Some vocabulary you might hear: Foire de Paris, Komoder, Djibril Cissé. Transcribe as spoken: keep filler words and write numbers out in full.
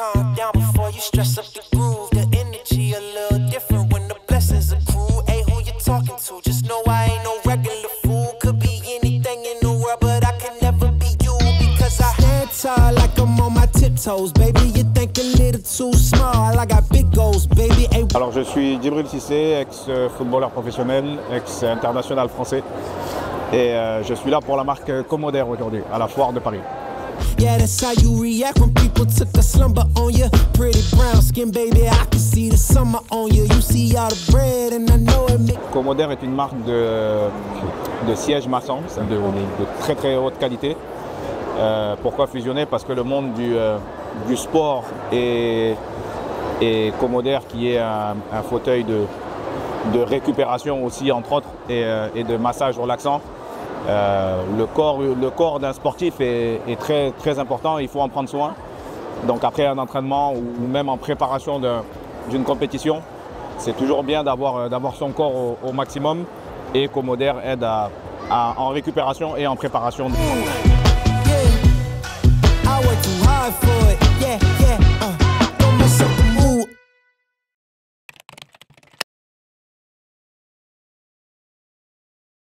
calm down before you stress up the groove. The energy a little different when the blessings accrue. Hey, who you talking to? Just know I ain't no regular fool. Could be anything in the world, but I can never be you. Because I stand tall like I'm on my tiptoes. Baby, you think a little too small. I got big goals, baby. Hey. Alors je suis Djibril Cissé, ex-footballeur professionnel, ex-international français. Et euh, je suis là pour la marque Commodore aujourd'hui, à la Foire de Paris. Yeah, that's how you react when people took a slumber on you. Pretty brown skin, baby, I can see the summer on you. You see all the bread and I know it makes... Commodore est une marque de, de siège maçon, c'est de, de très très haute qualité. Euh, pourquoi fusionner? Parce que le monde du, euh, du sport et, et Commodore, qui est un, un fauteuil de, de récupération aussi, entre autres, et, et de massage relaxant. Euh, le corps, le corps d'un sportif est, est très, très important, il faut en prendre soin. Donc après un entraînement ou même en préparation d'une compétition, c'est toujours bien d'avoir son corps au, au maximum, et Commodore aide à, à, en récupération et en préparation.